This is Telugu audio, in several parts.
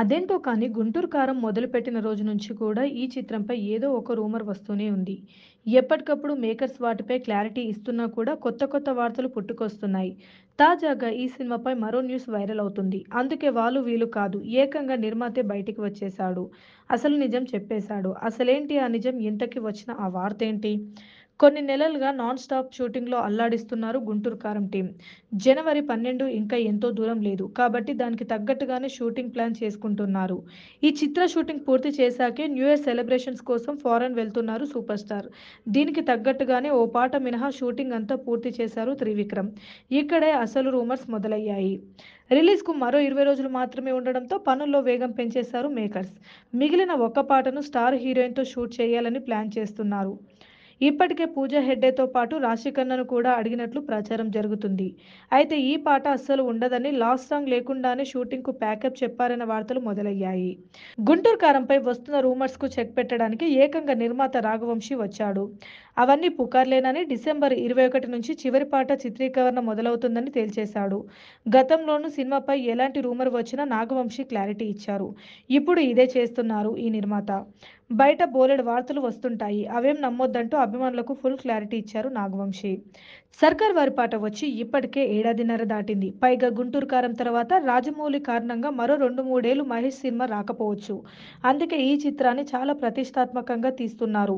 అదేంటో కానీ గుంటూరు కారం మొదలుపెట్టిన రోజు నుంచి కూడా ఈ చిత్రంపై ఏదో ఒక రూమర్ వస్తూనే ఉంది. ఎప్పటికప్పుడు మేకర్స్ వాటిపై క్లారిటీ ఇస్తున్నా కూడా కొత్త కొత్త వార్తలు పుట్టుకొస్తున్నాయి. తాజాగా ఈ సినిమాపై మరో న్యూస్ వైరల్ అవుతుంది. అందుకే వాళ్ళు వీలు కాదు, ఏకంగా నిర్మాతే బయటికి వచ్చేశాడు, అసలు నిజం చెప్పేశాడు. అసలేంటి ఆ నిజం? ఇంతకీ వచ్చిన ఆ వార్త ఏంటి? కొన్ని నెలలుగా నాన్ స్టాప్ షూటింగ్లో అల్లాడిస్తున్నారు గుంటూరు కారం టీం. జనవరి 12 ఇంకా ఎంతో దూరం లేదు కాబట్టి దానికి తగ్గట్టుగానే షూటింగ్ ప్లాన్ చేసుకుంటున్నారు. ఈ చిత్ర షూటింగ్ పూర్తి చేశాకే న్యూ ఇయర్ సెలబ్రేషన్స్ కోసం ఫారెన్ వెళ్తున్నారు సూపర్ స్టార్. దీనికి తగ్గట్టుగానే ఓ పాట మినహా షూటింగ్ అంతా పూర్తి చేశారు త్రివిక్రమ్. ఇక్కడే అసలు రూమర్స్ మొదలయ్యాయి. రిలీజ్కు మరో 20 రోజులు మాత్రమే ఉండడంతో పనుల్లో వేగం పెంచేశారు మేకర్స్. మిగిలిన ఒక్క పాటను స్టార్ హీరోయిన్తో షూట్ చేయాలని ప్లాన్ చేస్తున్నారు. ఇప్పటికే పూజా హెడ్డేతో పాటు రాశి ఖన్నాను కూడా అడిగినట్లు ప్రచారం జరుగుతుంది. అయితే ఈ పాట అస్సలు ఉండదని లాస్ట్ సాంగ్ లేకుండానే షూటింగ్ కు ప్యాకప్ చెప్పారన్న వార్తలు మొదలయ్యాయి. గుంటూరు కారంపై వస్తున్న రూమర్స్ కు చెక్ పెట్టడానికి ఏకంగా నిర్మాత రాఘవంశీ వచ్చాడు. అవన్నీ పుకార్లేనని డిసెంబర్ 21 నుంచి చివరి పాట చిత్రీకరణ మొదలవుతుందని తేల్చేశాడు. గతంలోనూ సినిమాపై ఎలాంటి రూమర్ వచ్చినా నాగవంశీ క్లారిటీ ఇచ్చారు. ఇప్పుడు ఇదే చేస్తున్నారు ఈ నిర్మాత. బయట బోలెడు వార్తలు వస్తుంటాయి, అవేం నమ్మొద్దంటూ అభిమానులకు ఫుల్ క్లారిటీ ఇచ్చారు నాగవంశీ. సర్కార్ వారి పాట వచ్చి ఇప్పటికే 1.5 ఏళ్లు దాటింది. పైగా గుంటూరు కారం తర్వాత రాజమౌళి కారణంగా మరో 2-3 ఏళ్లు మహేష్ సినిమా రాకపోవచ్చు. అందుకే ఈ చిత్రాన్ని చాలా ప్రతిష్టాత్మకంగా తీస్తున్నారు.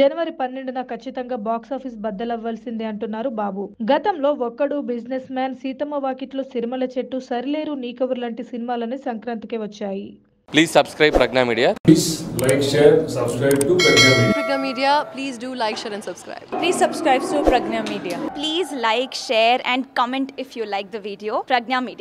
జనవరి 12న ఖచ్చితంగా బాక్సాఫీస్ బద్దలవ్వాల్సిందే అంటున్నారు బాబు. గతంలో ఒక్కడు, బిజినెస్ మ్యాన్, సీతమ్మ వాకిట్లో, సిరిమల చెట్టు, సరిలేరు నీకెవరు లాంటి సినిమాలనే సంక్రాంతికి వచ్చాయి. Please subscribe Pregnya Media. Please like, share, subscribe to Pregnya Media. Pregnya Media, please do like, share and subscribe. Please subscribe to Pregnya Media. Please like, share and comment if you like the video. Pregnya Media.